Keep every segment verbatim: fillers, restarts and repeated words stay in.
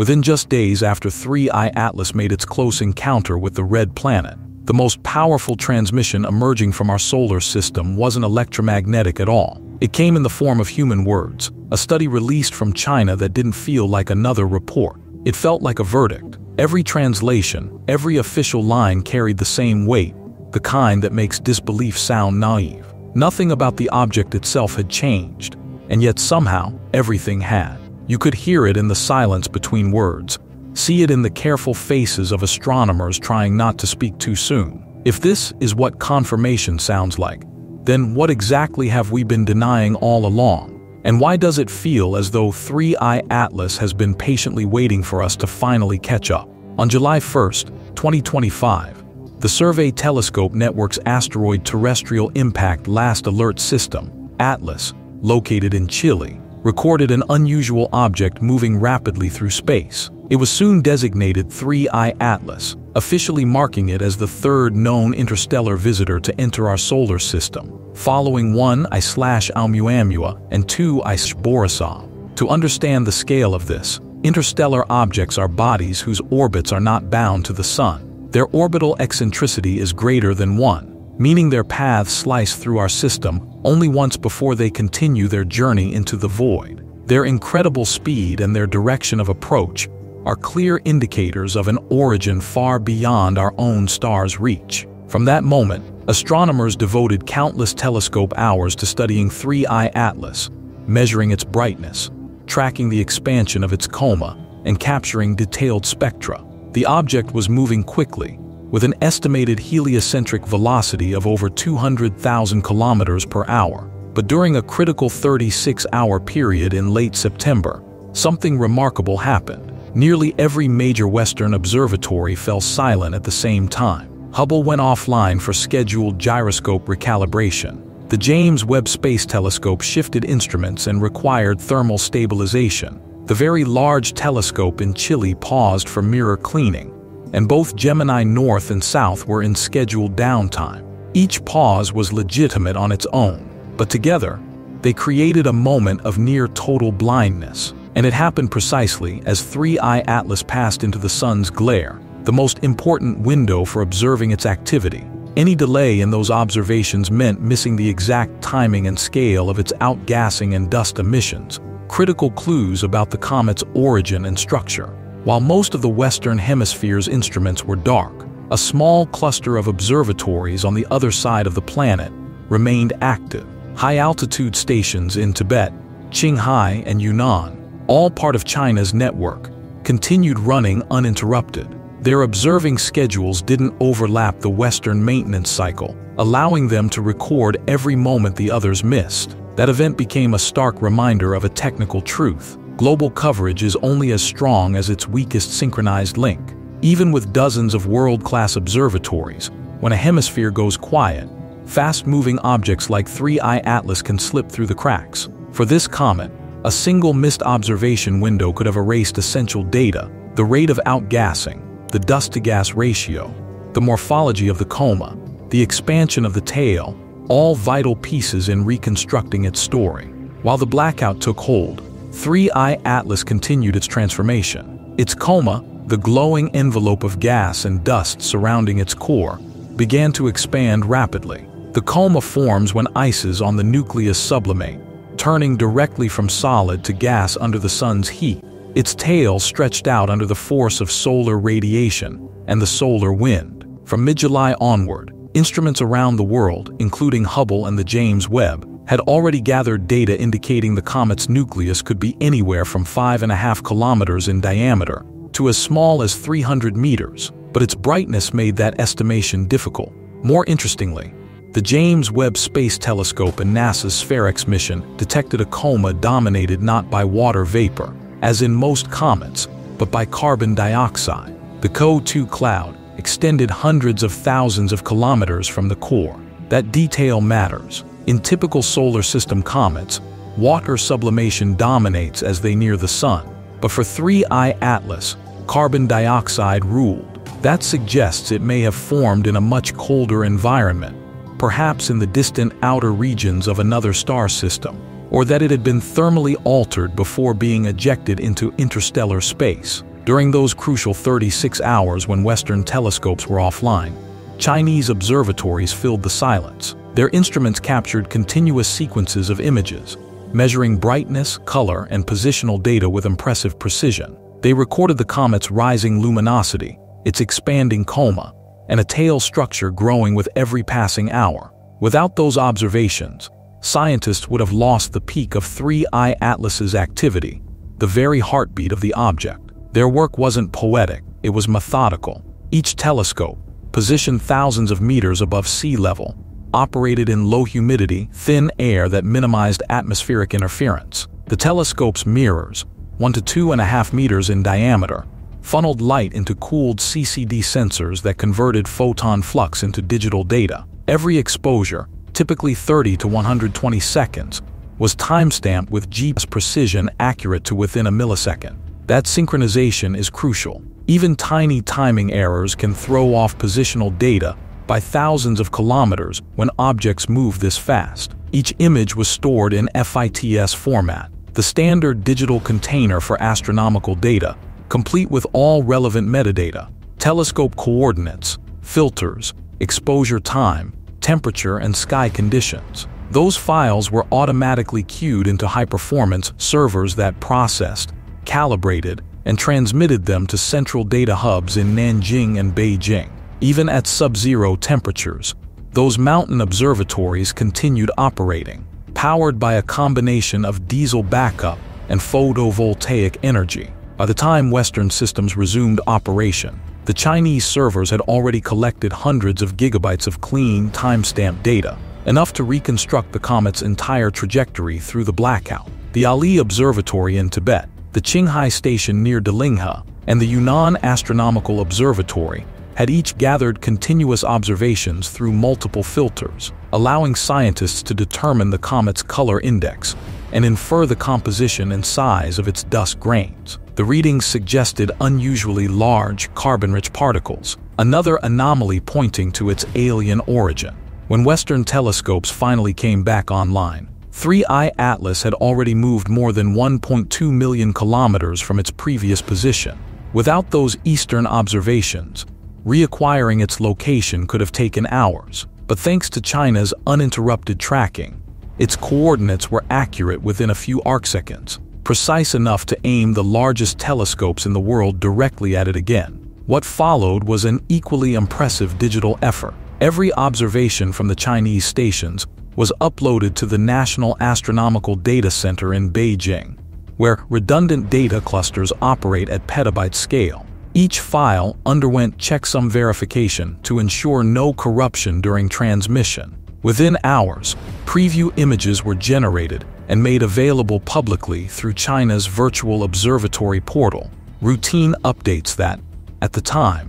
within just days after three I atlas made its close encounter with the red planet. The most powerful transmission emerging from our solar system wasn't electromagnetic at all. It came in the form of human words, a study released from China that didn't feel like another report. It felt like a verdict. Every translation, every official line carried the same weight, the kind that makes disbelief sound naive. Nothing about the object itself had changed, and yet somehow everything had. You could hear it in the silence between words, see it in the careful faces of astronomers trying not to speak too soon. If this is what confirmation sounds like, then what exactly have we been denying all along? And why does it feel as though three I atlas has been patiently waiting for us to finally catch up? On July first, twenty twenty-five, the Survey Telescope Network's Asteroid Terrestrial Impact Last Alert System, ATLAS, located in Chile, recorded an unusual object moving rapidly through space. It was soon designated three I atlas, officially marking it as the third known interstellar visitor to enter our solar system, following one I slash Oumuamua and two I slash Borisov. To understand the scale of this, interstellar objects are bodies whose orbits are not bound to the Sun. Their orbital eccentricity is greater than one, meaning their paths slice through our system only once before they continue their journey into the void. Their incredible speed and their direction of approach are clear indicators of an origin far beyond our own star's reach. From that moment, astronomers devoted countless telescope hours to studying three I atlas, measuring its brightness, tracking the expansion of its coma, and capturing detailed spectra. The object was moving quickly, with an estimated heliocentric velocity of over two hundred thousand kilometers per hour. But during a critical thirty-six hour period in late September, something remarkable happened. Nearly every major Western observatory fell silent at the same time. Hubble went offline for scheduled gyroscope recalibration. The James Webb Space Telescope shifted instruments and required thermal stabilization. The Very Large Telescope in Chile paused for mirror cleaning, and both Gemini North and South were in scheduled downtime. Each pause was legitimate on its own, but together, they created a moment of near-total blindness. And it happened precisely as three I atlas passed into the Sun's glare, the most important window for observing its activity. Any delay in those observations meant missing the exact timing and scale of its outgassing and dust emissions, critical clues about the comet's origin and structure. While most of the Western Hemisphere's instruments were dark, a small cluster of observatories on the other side of the planet remained active. High-altitude stations in Tibet, Qinghai, and Yunnan, all part of China's network, continued running uninterrupted. Their observing schedules didn't overlap the Western maintenance cycle, allowing them to record every moment the others missed. That event became a stark reminder of a technical truth. Global coverage is only as strong as its weakest synchronized link. Even with dozens of world-class observatories, when a hemisphere goes quiet, fast-moving objects like three I atlas can slip through the cracks. For this comet, a single missed observation window could have erased essential data: the rate of outgassing, the dust-to-gas ratio, the morphology of the coma, the expansion of the tail, all vital pieces in reconstructing its story. While the blackout took hold, three I atlas continued its transformation. Its coma, the glowing envelope of gas and dust surrounding its core, began to expand rapidly. The coma forms when ices on the nucleus sublimate, turning directly from solid to gas under the Sun's heat. Its tail stretched out under the force of solar radiation and the solar wind. From mid-July onward, instruments around the world, including Hubble and the James Webb, had already gathered data indicating the comet's nucleus could be anywhere from five and a half kilometers in diameter to as small as three hundred meters, but its brightness made that estimation difficult. More interestingly, the James Webb Space Telescope and NASA's SPHEREx mission detected a coma dominated not by water vapor, as in most comets, but by carbon dioxide. The C O two cloud extended hundreds of thousands of kilometers from the core. That detail matters. In typical solar system comets, water sublimation dominates as they near the Sun. But for three I atlas, carbon dioxide ruled. That suggests it may have formed in a much colder environment, perhaps in the distant outer regions of another star system, or that it had been thermally altered before being ejected into interstellar space. During those crucial thirty-six hours when Western telescopes were offline, Chinese observatories filled the silence. Their instruments captured continuous sequences of images, measuring brightness, color, and positional data with impressive precision. They recorded the comet's rising luminosity, its expanding coma, and a tail structure growing with every passing hour. Without those observations, scientists would have lost the peak of three I atlas's activity, the very heartbeat of the object. Their work wasn't poetic, it was methodical. Each telescope, positioned thousands of meters above sea level, operated in low humidity, thin air that minimized atmospheric interference. The telescope's mirrors, one to two and a half meters in diameter, funneled light into cooled C C D sensors that converted photon flux into digital data. Every exposure, typically thirty to one hundred twenty seconds, was timestamped with G P S precision accurate to within a millisecond. That synchronization is crucial. Even tiny timing errors can throw off positional data by thousands of kilometers when objects move this fast. Each image was stored in FITS format, the standard digital container for astronomical data, complete with all relevant metadata, telescope coordinates, filters, exposure time, temperature, and sky conditions. Those files were automatically queued into high-performance servers that processed, calibrated, and transmitted them to central data hubs in Nanjing and Beijing. Even at sub-zero temperatures, those mountain observatories continued operating, powered by a combination of diesel backup and photovoltaic energy. By the time Western systems resumed operation, the Chinese servers had already collected hundreds of gigabytes of clean, timestamp data, enough to reconstruct the comet's entire trajectory through the blackout. The Ali Observatory in Tibet, the Qinghai Station near Dilingha, and the Yunnan Astronomical Observatory had each gathered continuous observations through multiple filters, allowing scientists to determine the comet's color index and infer the composition and size of its dust grains. The readings suggested unusually large, carbon-rich particles, another anomaly pointing to its alien origin. When Western telescopes finally came back online, three I atlas had already moved more than one point two million kilometers from its previous position. Without those Eastern observations, reacquiring its location could have taken hours. But thanks to China's uninterrupted tracking, its coordinates were accurate within a few arcseconds, precise enough to aim the largest telescopes in the world directly at it again. What followed was an equally impressive digital effort. Every observation from the Chinese stations was uploaded to the National Astronomical Data Center in Beijing, where redundant data clusters operate at petabyte scale. Each file underwent checksum verification to ensure no corruption during transmission. Within hours, preview images were generated and made available publicly through China's virtual observatory portal, routine updates that, at the time,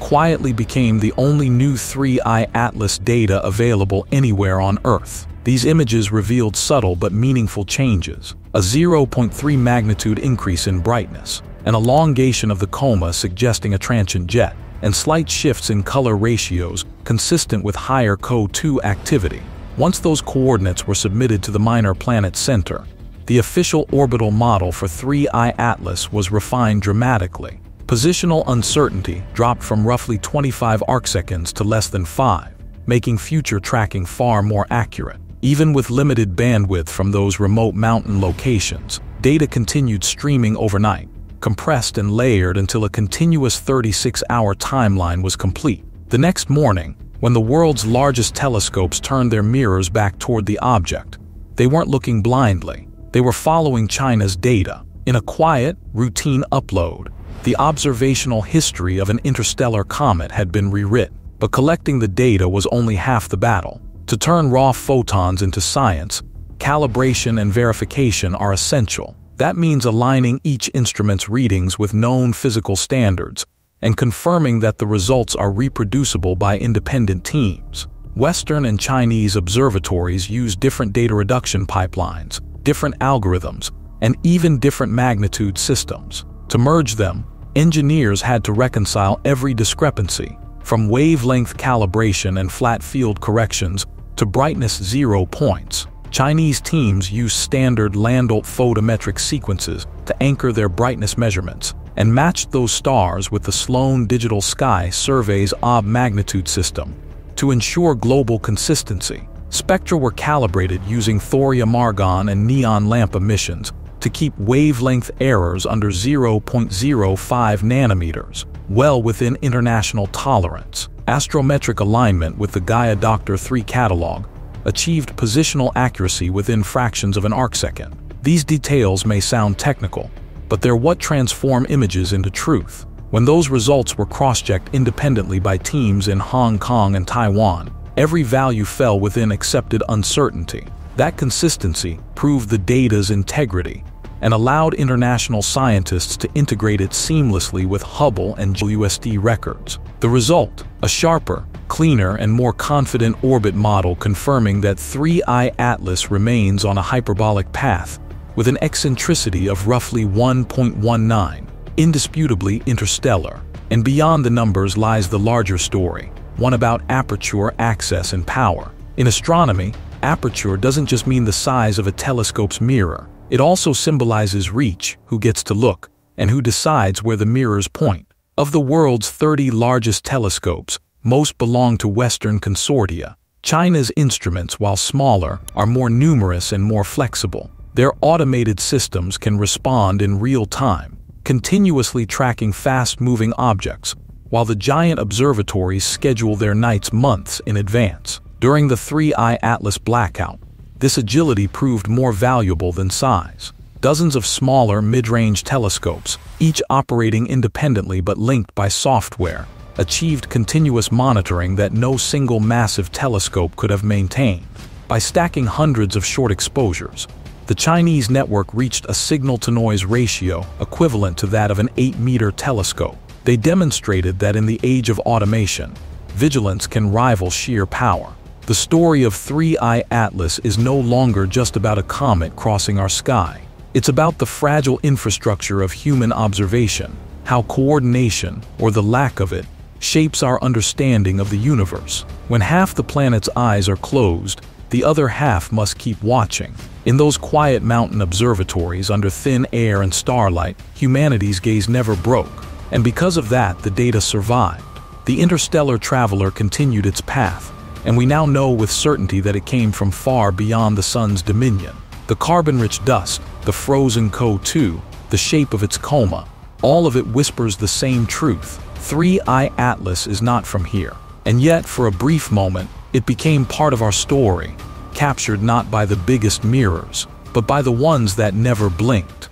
quietly became the only new three I atlas data available anywhere on Earth. These images revealed subtle but meaningful changes, a zero point three magnitude increase in brightness, an elongation of the coma suggesting a transient jet, and slight shifts in color ratios consistent with higher C O two activity. Once those coordinates were submitted to the Minor Planet Center, the official orbital model for three I atlas was refined dramatically. Positional uncertainty dropped from roughly twenty-five arcseconds to less than five, making future tracking far more accurate. Even with limited bandwidth from those remote mountain locations, data continued streaming overnight, compressed and layered until a continuous thirty-six hour timeline was complete. The next morning, when the world's largest telescopes turned their mirrors back toward the object, they weren't looking blindly. They were following China's data. In a quiet, routine upload, the observational history of an interstellar comet had been rewritten. But collecting the data was only half the battle. To turn raw photons into science, calibration and verification are essential. That means aligning each instrument's readings with known physical standards and confirming that the results are reproducible by independent teams. Western and Chinese observatories use different data reduction pipelines, different algorithms, and even different magnitude systems. To merge them, engineers had to reconcile every discrepancy, from wavelength calibration and flat field corrections to brightness zero points. Chinese teams use standard Landolt photometric sequences to anchor their brightness measurements, and matched those stars with the Sloan Digital Sky Survey's O B magnitude system. To ensure global consistency, spectra were calibrated using thorium argon and neon lamp emissions to keep wavelength errors under zero point zero five nanometers, well within international tolerance. Astrometric alignment with the Gaia D R three catalog achieved positional accuracy within fractions of an arcsecond. These details may sound technical, but they're what transform images into truth. When those results were cross-checked independently by teams in Hong Kong and Taiwan, every value fell within accepted uncertainty. That consistency proved the data's integrity and allowed international scientists to integrate it seamlessly with Hubble and W S D records. The result, a sharper, cleaner, and more confident orbit model confirming that three I atlas remains on a hyperbolic path with an eccentricity of roughly one point one nine, indisputably interstellar. And beyond the numbers lies the larger story, one about aperture, access, and power. In astronomy, aperture doesn't just mean the size of a telescope's mirror. It also symbolizes reach, who gets to look, and who decides where the mirrors point. Of the world's thirty largest telescopes, most belong to Western consortia. China's instruments, while smaller, are more numerous and more flexible. Their automated systems can respond in real time, continuously tracking fast-moving objects, while the giant observatories schedule their nights months in advance. During the three I atlas blackout, this agility proved more valuable than size. Dozens of smaller mid-range telescopes, each operating independently but linked by software, achieved continuous monitoring that no single massive telescope could have maintained. By stacking hundreds of short exposures, the Chinese network reached a signal-to-noise ratio equivalent to that of an eight meter telescope. They demonstrated that in the age of automation, vigilance can rival sheer power. The story of three I atlas is no longer just about a comet crossing our sky. It's about the fragile infrastructure of human observation, how coordination, or the lack of it, shapes our understanding of the universe. When half the planet's eyes are closed, the other half must keep watching. In those quiet mountain observatories under thin air and starlight, humanity's gaze never broke, and because of that, the data survived. The interstellar traveler continued its path, and we now know with certainty that it came from far beyond the sun's dominion. The carbon-rich dust, the frozen C O two, the shape of its coma, all of it whispers the same truth. three I atlas is not from here. And yet, for a brief moment, it became part of our story, captured not by the biggest mirrors, but by the ones that never blinked.